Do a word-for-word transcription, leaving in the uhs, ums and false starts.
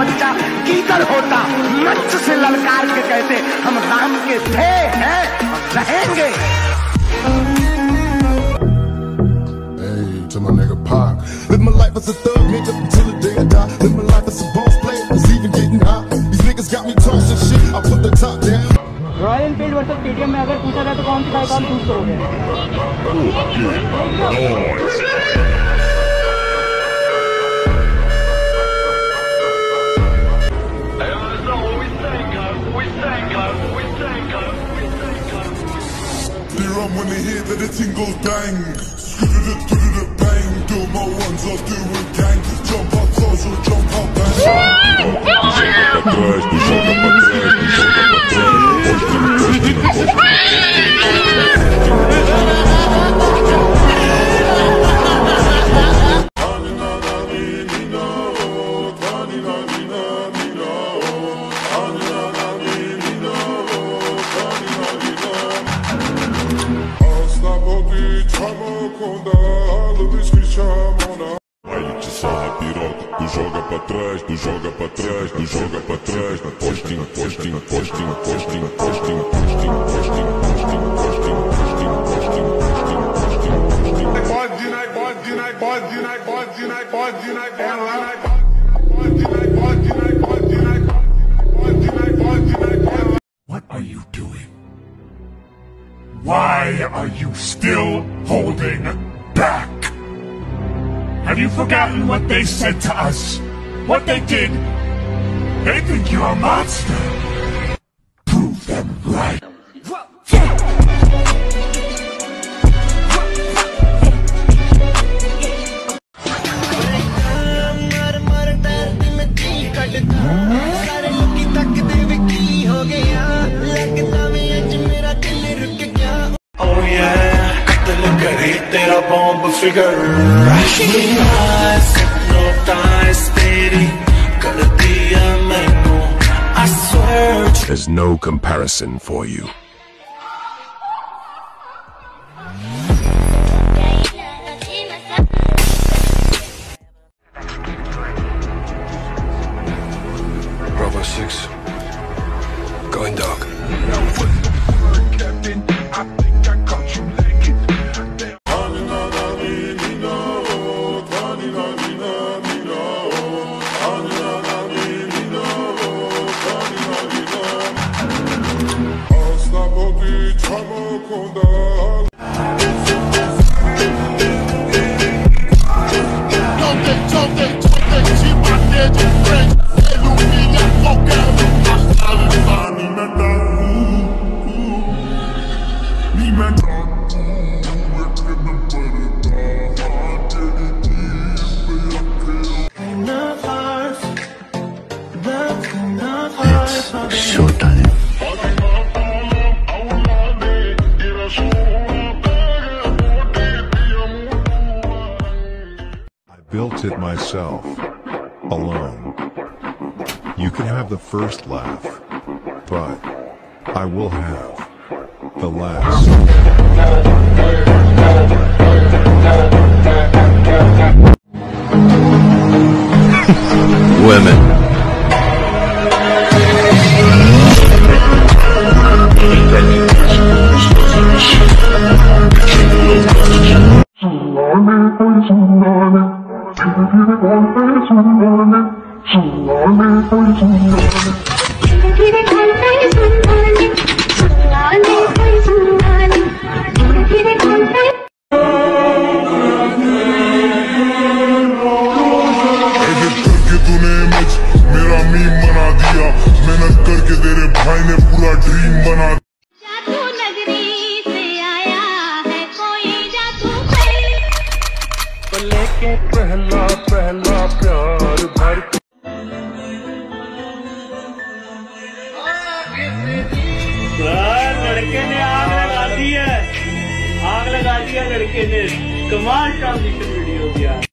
बच्चा कीकर होता, मच्छ से ललकार के कहते हम राम के थे, हैं और रहेंगे। Hey, to my nigga Pac, live my life as a thug nigga till the day I die. Live my life as a boss player, it's even getting hot. These niggas got me tossing shit, I put the top down. Royal Enfield versus stadium में अगर पूछा जाए तो कौन सी cycle choose करोगे? What are you doing? Why are you still holding back? Have you forgotten what they said to us? What they did? They think you're a monster. Prove them right. Figure Rashid eyes, no ties, baby. I swear there's no comparison for you. Bravo six, going dark. Built it myself, alone. You can have the first laugh, but I will have the last. Women. पहला पहला प्यार भर लड़के ने आग लगा दी है, आग लगा दी है लड़के ने। कमाल ट्रांजिशन वीडियो किया।